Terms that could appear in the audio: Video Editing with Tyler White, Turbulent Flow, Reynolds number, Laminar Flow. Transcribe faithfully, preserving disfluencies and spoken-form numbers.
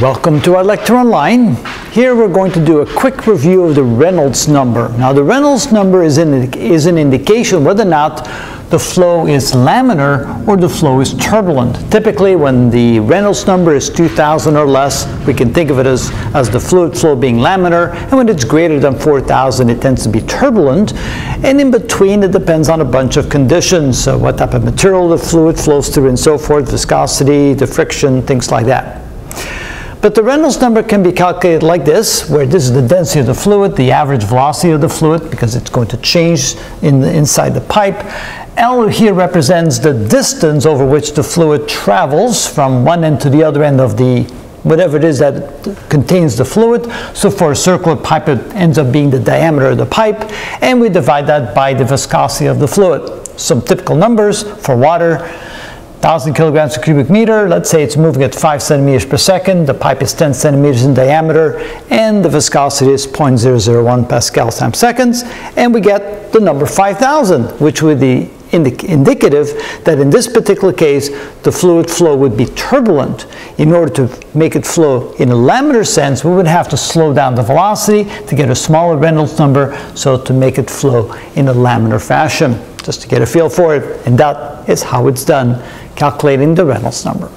Welcome to our lecture online. Here we're going to do a quick review of the Reynolds number. Now the Reynolds number is an, is an indication whether or not the flow is laminar or the flow is turbulent. Typically when the Reynolds number is two thousand or less, we can think of it as, as the fluid flow being laminar, and when it's greater than four thousand it tends to be turbulent, and in between it depends on a bunch of conditions, so what type of material the fluid flows through and so forth, viscosity, the friction, things like that. But the Reynolds number can be calculated like this, where this is the density of the fluid, the average velocity of the fluid, because it's going to change in the, inside the pipe. L here represents the distance over which the fluid travels from one end to the other end of the, whatever it is that contains the fluid. So for a circular pipe, it ends up being the diameter of the pipe, and we divide that by the viscosity of the fluid. Some typical numbers for water. one thousand kilograms per cubic meter, let's say it's moving at five centimeters per second, the pipe is ten centimeters in diameter, and the viscosity is zero point zero zero one pascals times seconds, and we get the number five thousand, which would be indic indicative that in this particular case, the fluid flow would be turbulent. In order to make it flow in a laminar sense, we would have to slow down the velocity to get a smaller Reynolds number, so to make it flow in a laminar fashion, just to get a feel for it, and that is how it's done, calculating the Reynolds number.